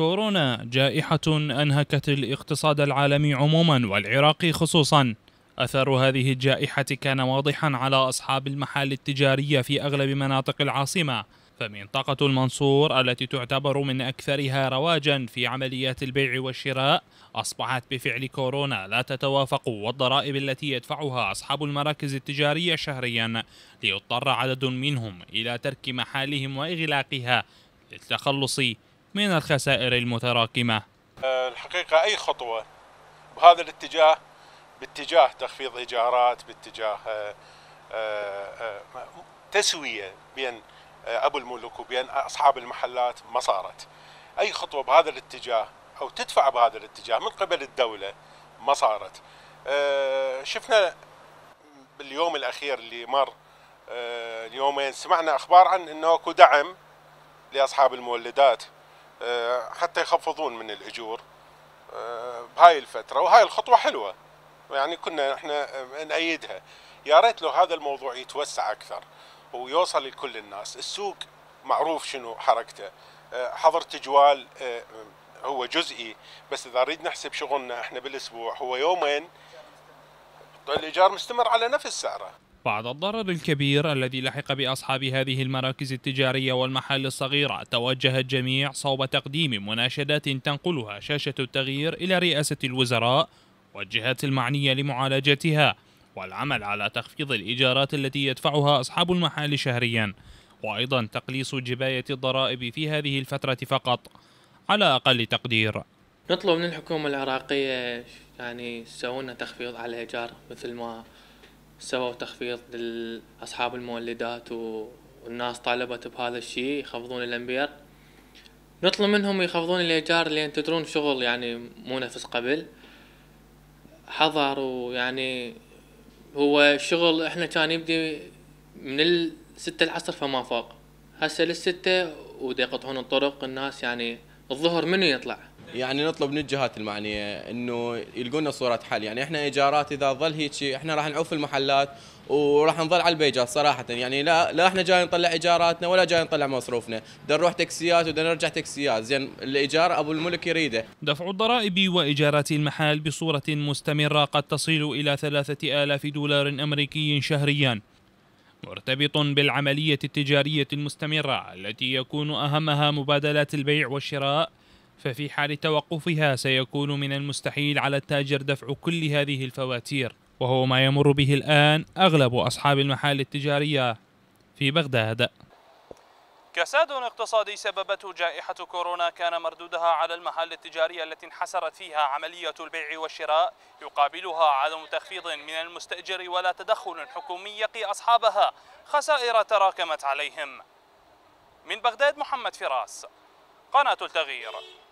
كورونا جائحة أنهكت الاقتصاد العالمي عموما والعراق خصوصا. أثر هذه الجائحة كان واضحا على أصحاب المحال التجارية في أغلب مناطق العاصمة، فمنطقة المنصور التي تعتبر من أكثرها رواجا في عمليات البيع والشراء أصبحت بفعل كورونا لا تتوافق والضرائب التي يدفعها أصحاب المراكز التجارية شهريا ليضطر عدد منهم إلى ترك محالهم وإغلاقها للتخلص من الخسائر المتراكمة. الحقيقة أي خطوة بهذا الاتجاه، باتجاه تخفيض إيجارات، باتجاه تسوية بين أبو الملوك وبين أصحاب المحلات، ما صارت. أي خطوة بهذا الاتجاه أو تدفع بهذا الاتجاه من قبل الدولة ما صارت. شفنا باليوم الأخير اللي مر، اليومين سمعنا أخبار عن أنه اكو دعم لأصحاب المولدات حتى يخفضون من الأجور بهاي الفترة، وهاي الخطوة حلوة، يعني كنا احنا نأيدها. يا ريت لو هذا الموضوع يتوسع أكثر ويوصل لكل الناس. السوق معروف شنو حركته، حظر تجوال هو جزئي، بس إذا نريد نحسب شغلنا احنا بالأسبوع هو يومين، الإيجار مستمر على نفس سعره. بعد الضرر الكبير الذي لحق بأصحاب هذه المراكز التجارية والمحال الصغيرة، توجه الجميع صوب تقديم مناشدات تنقلها شاشة التغيير إلى رئاسة الوزراء والجهات المعنية لمعالجتها والعمل على تخفيض الإيجارات التي يدفعها أصحاب المحال شهريا، وأيضا تقليص جباية الضرائب في هذه الفترة فقط على أقل تقدير. نطلب من الحكومة العراقية يعني يسوون تخفيض على الإيجار مثل ما سووا تخفيض لأصحاب المولدات والناس طالبت بهذا الشيء يخفضون الأمبير. نطلب منهم يخفضون الإيجار لأن تدرون شغل يعني مو نفس قبل، حضر ويعني هو شغل احنا كان يبدي من 6 العصر فما فوق، هسه 6 ودا يقطعون الطرق الناس، يعني الظهر منو يطلع؟ يعني نطلب من الجهات المعنيه انه يلقونا صوره حل، يعني احنا ايجارات اذا ظل هيك احنا راح نعوف المحلات وراح نظل على البيجات صراحه، يعني لا احنا جاي نطلع ايجاراتنا ولا جاي نطلع مصروفنا، بدنا نروح تاكسيات وبدنا نرجع تاكسيات، زين الايجار ابو الملك يريده. دفع الضرائب وايجارات المحال بصوره مستمره قد تصل الى 3000 دولار امريكي شهريا، مرتبط بالعمليه التجاريه المستمره التي يكون اهمها مبادلات البيع والشراء، ففي حال توقفها سيكون من المستحيل على التاجر دفع كل هذه الفواتير، وهو ما يمر به الآن أغلب أصحاب المحال التجارية في بغداد. كساد اقتصادي سببته جائحة كورونا كان مردودها على المحال التجارية التي انحسرت فيها عملية البيع والشراء، يقابلها عدم تخفيض من المستأجر ولا تدخل حكومي يقي أصحابها خسائر تراكمت عليهم. من بغداد محمد فراس، قناة التغيير.